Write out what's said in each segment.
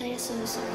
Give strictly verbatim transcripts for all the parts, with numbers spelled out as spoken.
I am so sorry.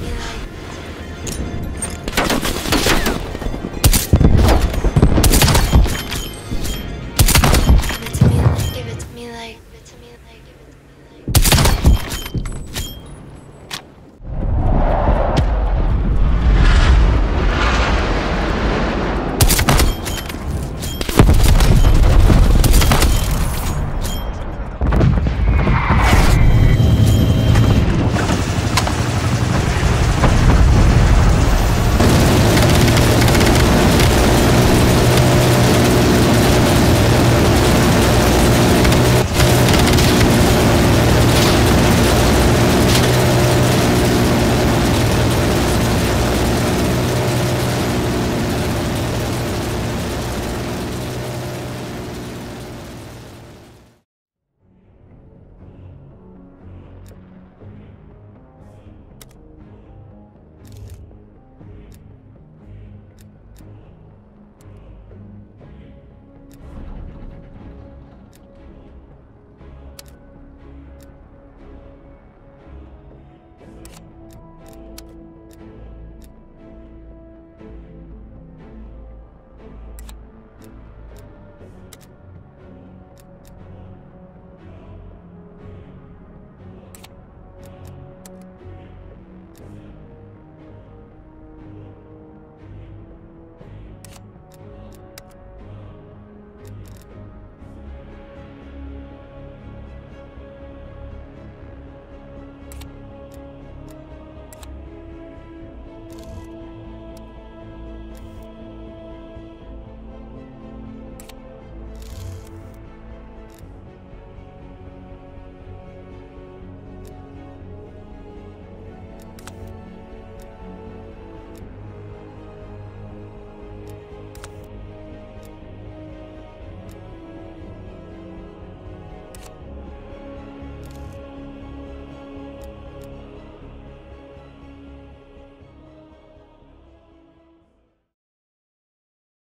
Yeah.